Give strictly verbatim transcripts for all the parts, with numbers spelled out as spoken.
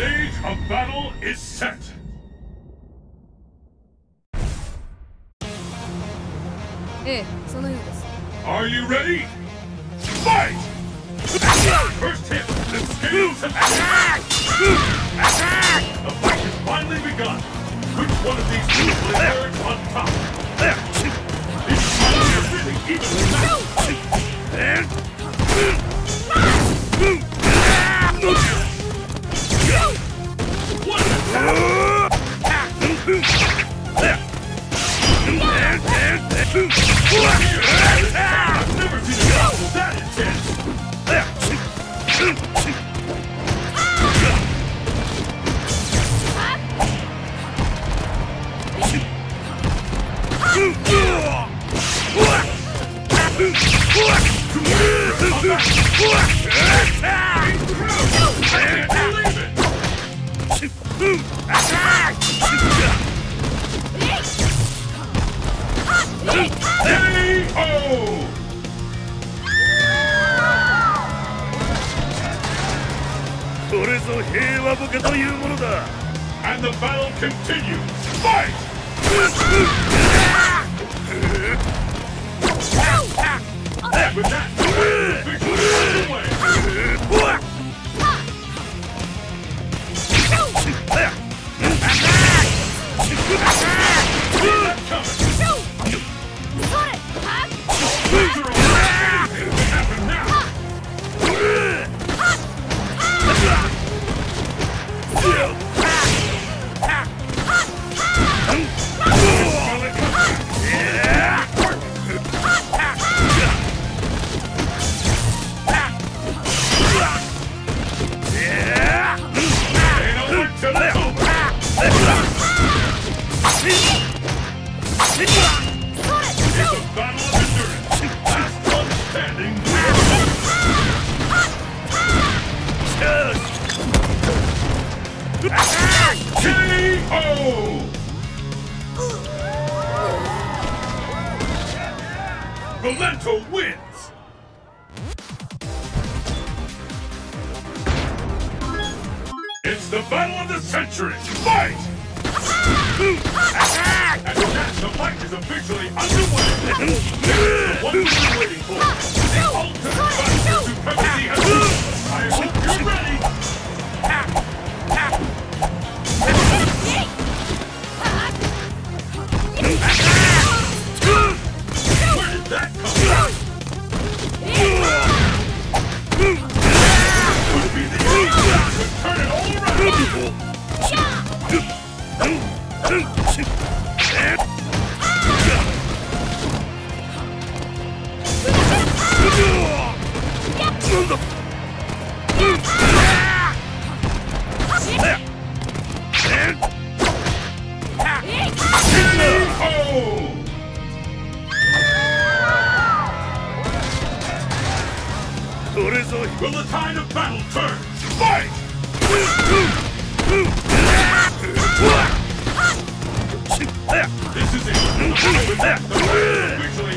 stage of battle is set! Are you ready? Fight! First hit, the skills of attack! Attack! The fight has finally begun! Which one of these two will emerge on top? It's I've never seen a battle that intense! And the battle continues. Fight! With that, the victory is away. Rolento wins! It's the battle of the century! Fight! Attack! And that, the fight is officially underway! This is the one we're waiting for! The ultimate battle of supremacy has begun! I hope you're ready! Will the tide of battle turn? Fight! This is it. With that, the battle is officially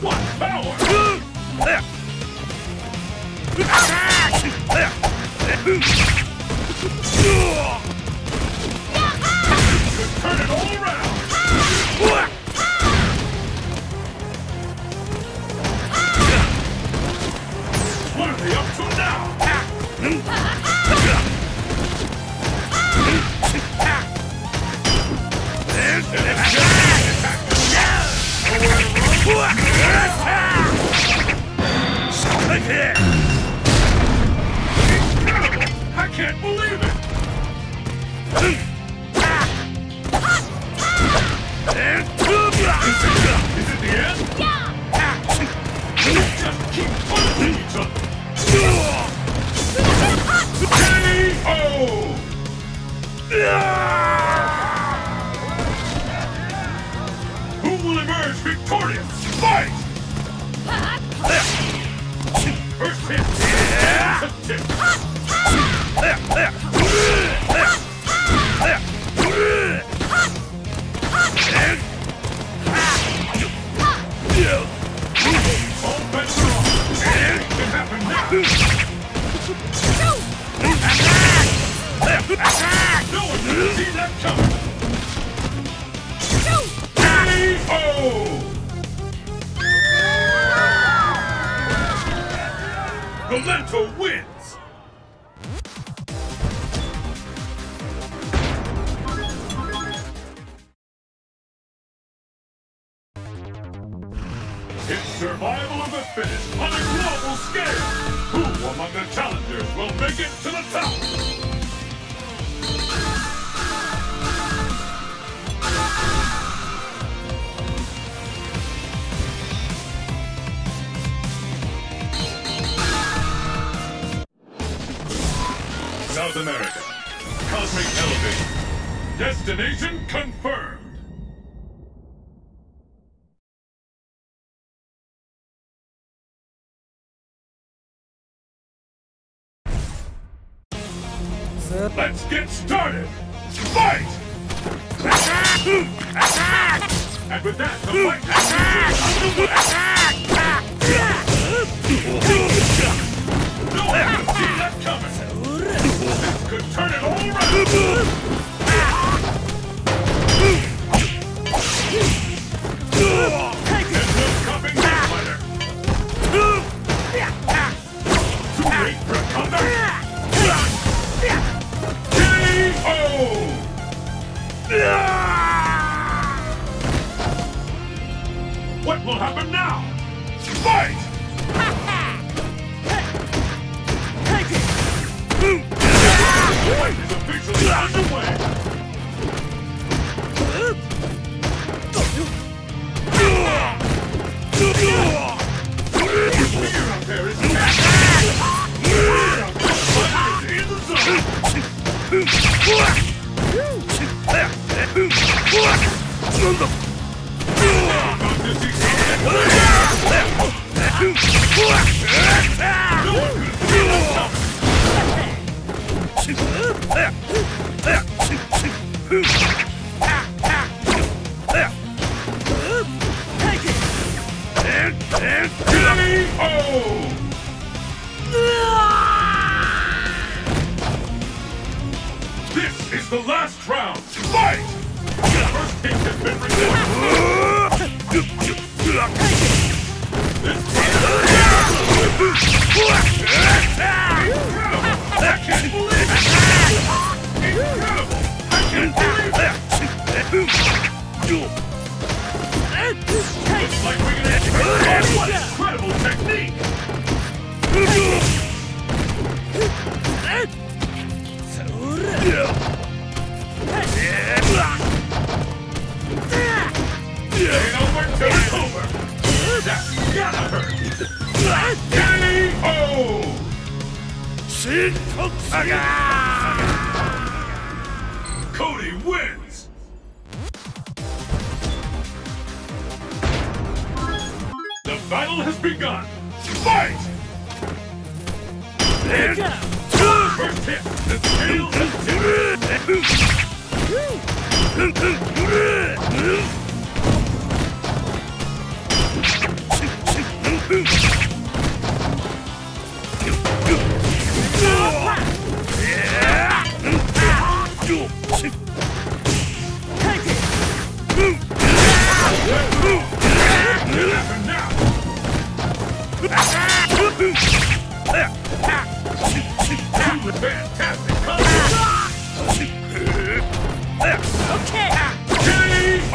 What power! You turn it all around! What are they up to now? Polenta wins! It's survival of the fittest on a global scale! Who among the challengers will make it to the top? South America. Cosmic Elevator. Destination confirmed. Sir. Let's get started. Fight! Attack! Attack! And with that, the fight attack! No one can see that coming. This could turn it all around! This is coming back later! Too late for a comeback! K O! What will happen now? Fight! The fight is officially underway! The fear out there is not! This is the last round. Fight! The first hit has been recorded. This incredible! I can't believe that! Looks like we're gonna have to get what an incredible technique! Ain't over till it's over! That's gotta hurt! K O! Shin Koksaga! Cody wins! The battle has begun! Fight! And first hit! The tail is tipped! Take it! Okay! K O!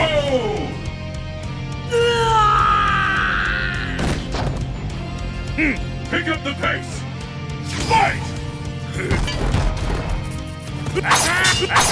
Pick up the pace! Fight! I hope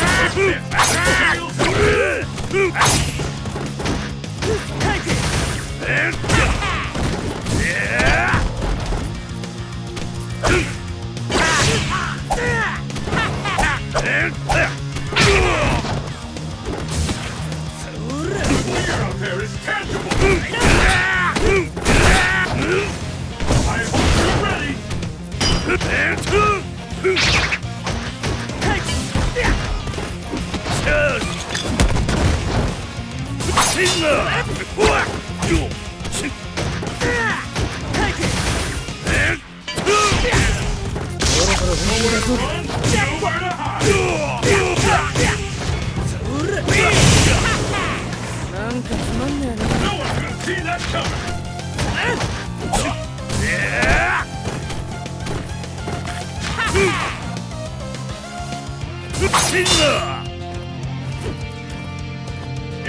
you're ready! Take it! And nowhere to run, nowhere to hide! No one's gonna see that coming! It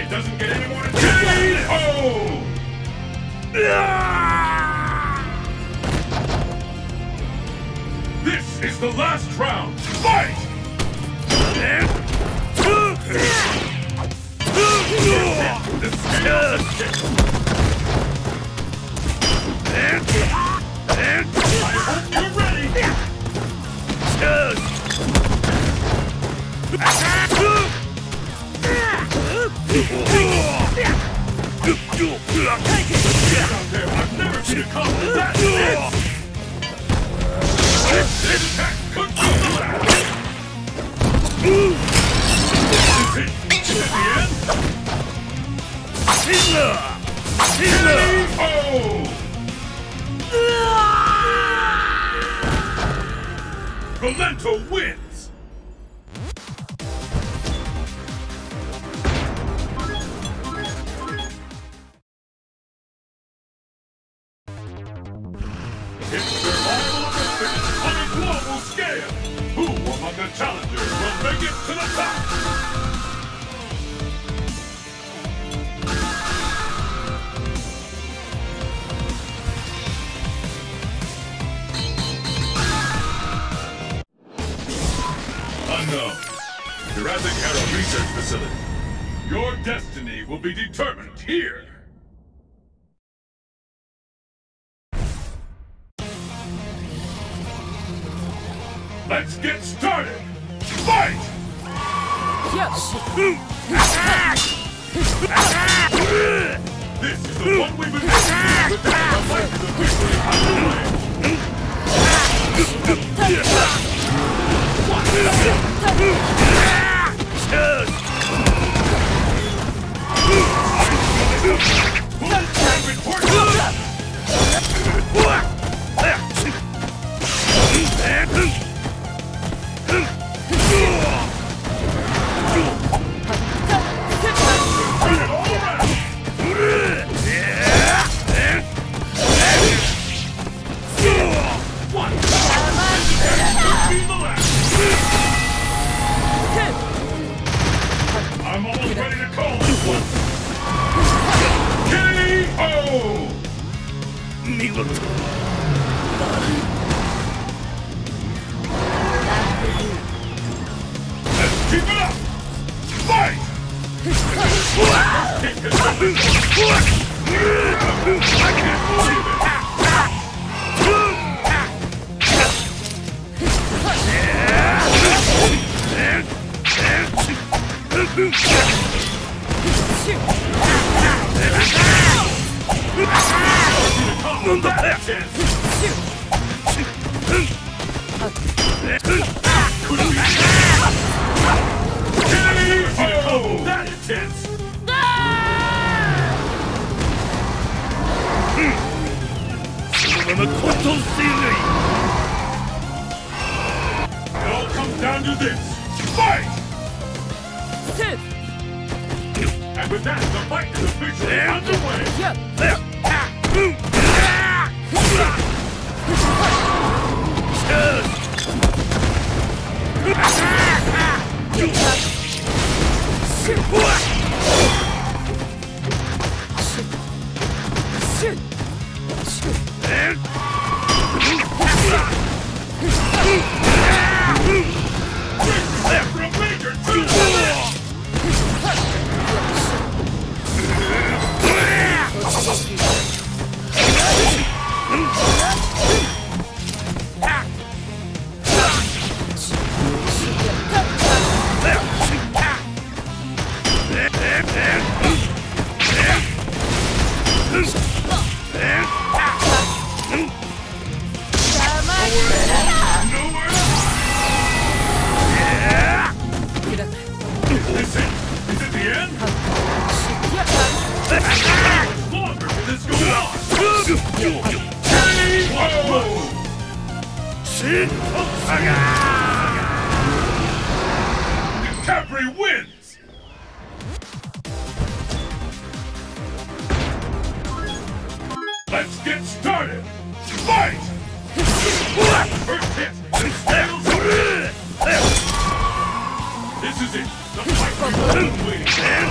doesn't get any more intense. Oh! This is the last round. Fight! The scales of shit. I hope you're ready. I've never seen a cop with that. This attack could be the end. Galento wins. Be determined here. Let's get started. Fight! Yes. This is the one we've been waiting for. Don't I'm almost ready to call this one. Needle. Let's keep it up! Fight! I can't believe it! On the left hand! K O! That intense! It all comes down to this! Fight! And with that, the fight is officially underway! There! This is it. The fight we've been waiting for. Now.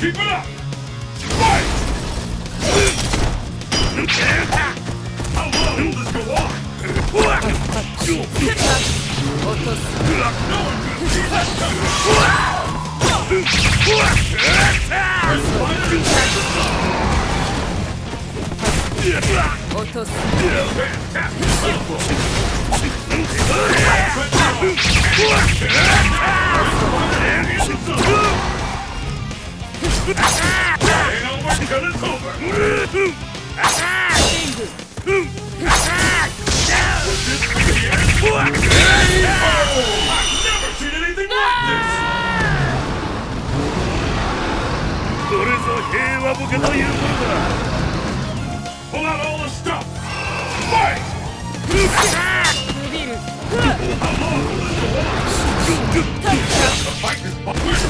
Keep it up! Fight! How long will this go on? No one can see that coming! Ain't over till it's over! I've never seen anything like this! Pull out all the stuff! Fight! How long will this go on? The fight is over!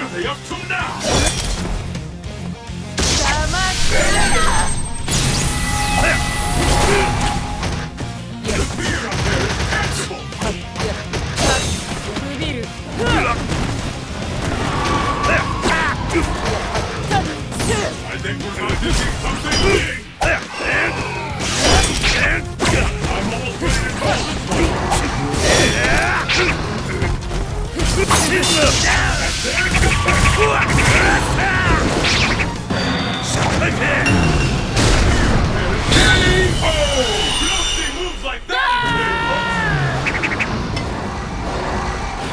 are they up to now?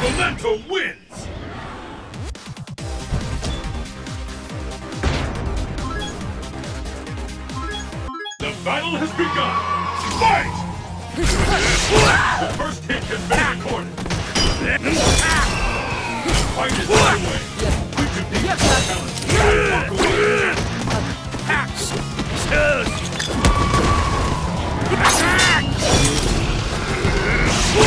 Memento wins! The battle has begun! Fight! The first hit has been recorded! The fight is underway! We could be more talented! Walk away! I smell it! What? What?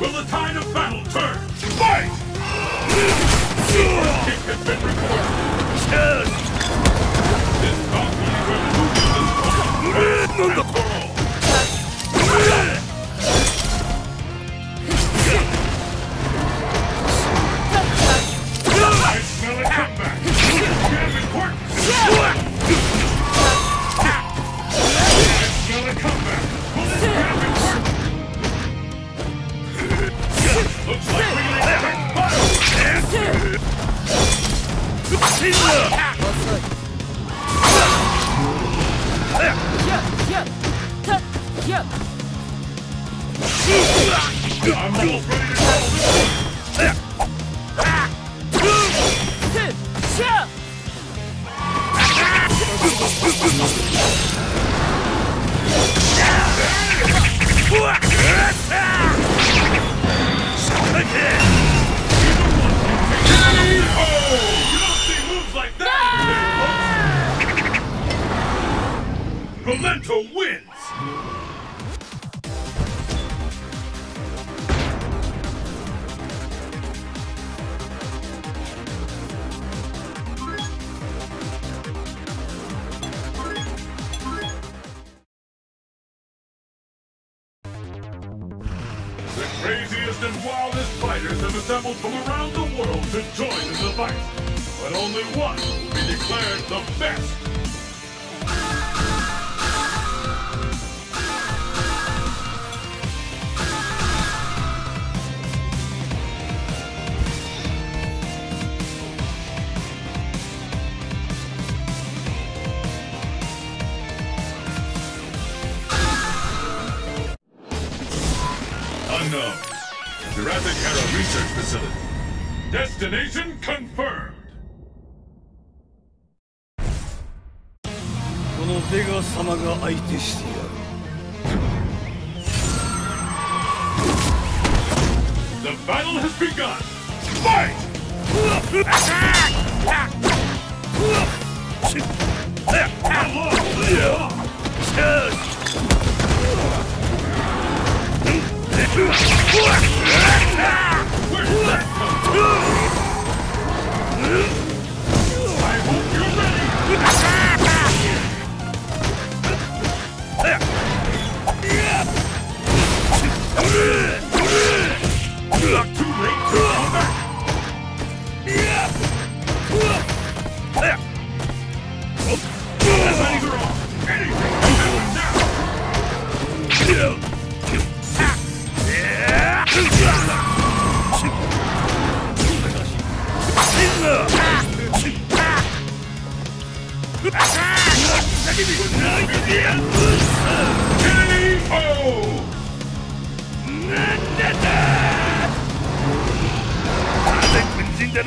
Will the tide of battle turn? Fight! Kick has been recorded. This conflict will move this Memento wins! The craziest and wildest fighters have assembled from around the world to join in the fight. But only one will be declared the best. Unknown. Jurassic Era Research Facility. Destination confirmed. The battle has begun. Fight! Where's that come from? I hope you're ready! Not too late to come back! The eyes are off! Anything can happen now!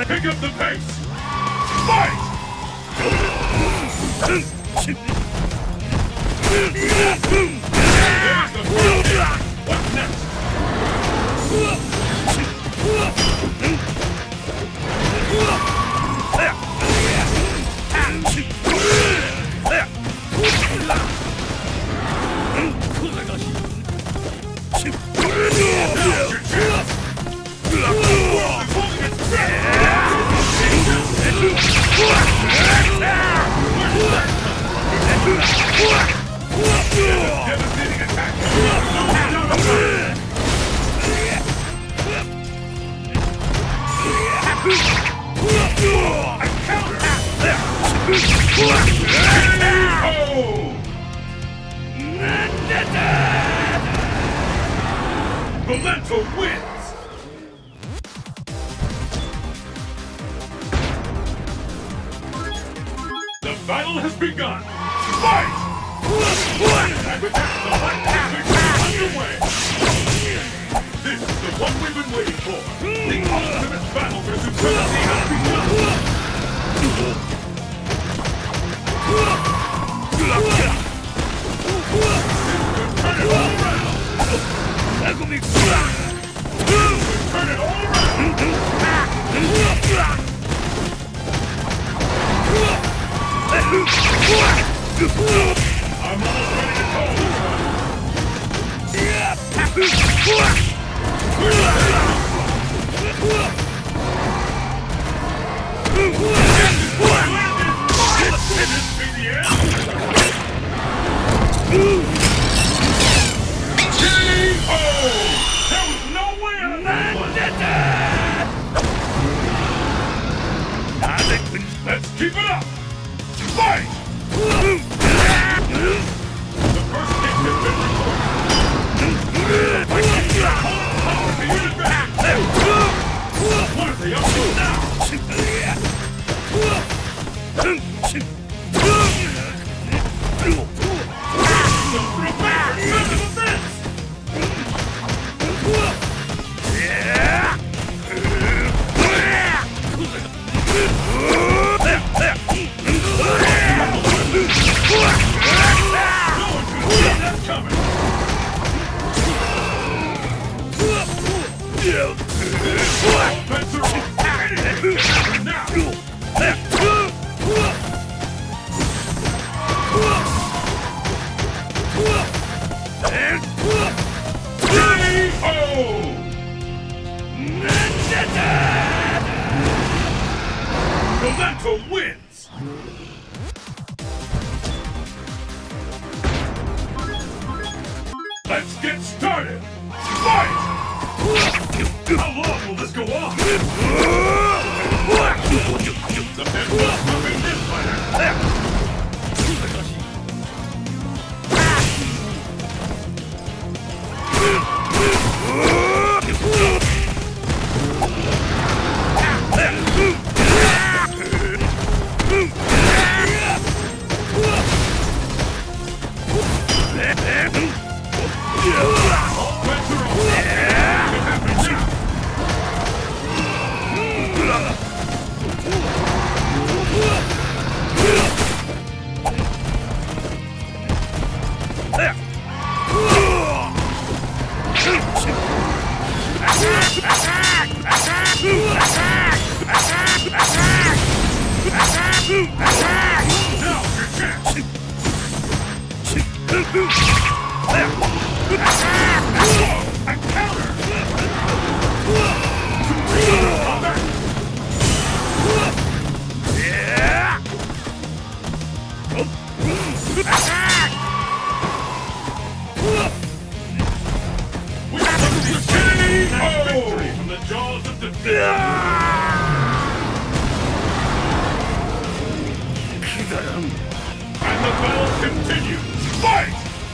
Pick up the pace! Fight! What's next? Memento wins! The battle has begun! Fight! The hunt is underway! This is the one we've been waiting for! The ultimate battle for supremacy has begun! This could turn it all! That will be turn it all around! I'm almost ready to call this one! This is the end! Oh! There was no way out of that one! Let's keep it up! Fight! The first hit has been recorded. I can't get a whole power to get it back! What are they up to now? Let's get started! Fight! How long will this go on? The men must have been this fighter. Yeah. All bets are off. It happened now. Attack! Attack! Attack! Attack! Attack! Attack! Now your chance. A counter! Yeah! Attack! We have the vicinity of victory from the jaws of defeat! And the battle continues! Fight!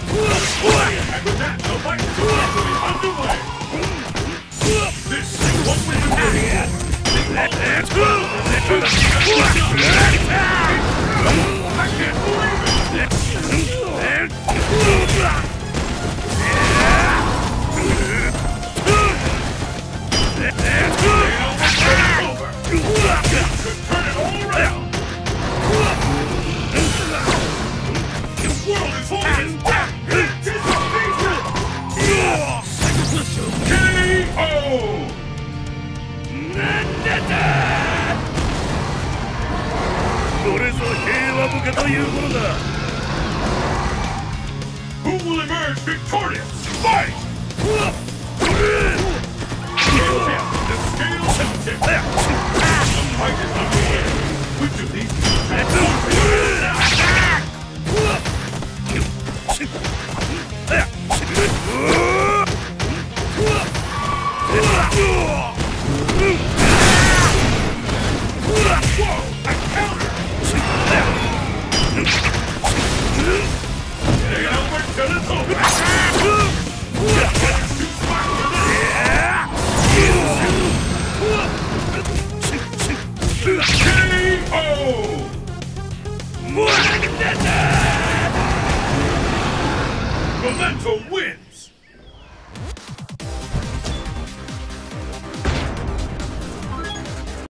And with that, the fight is officially underway! This is what we do here! I can't believe it! Turn it all around! World is who will emerge victorious? Fight! The scales have tipped. The fight is underway. Which of these two whoa! A counter! Memento wins!